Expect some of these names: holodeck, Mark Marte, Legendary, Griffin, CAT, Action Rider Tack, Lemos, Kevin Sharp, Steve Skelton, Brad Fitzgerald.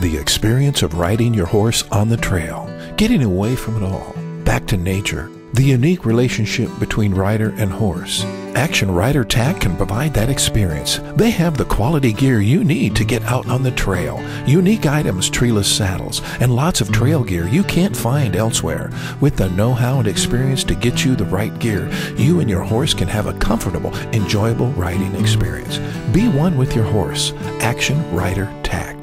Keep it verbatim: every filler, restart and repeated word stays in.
The experience of riding your horse on the trail, getting away from it all, back to nature, the unique relationship between rider and horse. Action Rider Tack can provide that experience. They have the quality gear you need to get out on the trail, unique items, treeless saddles, and lots of trail gear you can't find elsewhere. With the know-how and experience to get you the right gear, you and your horse can have a comfortable, enjoyable riding experience. Be one with your horse. Action Rider Tack.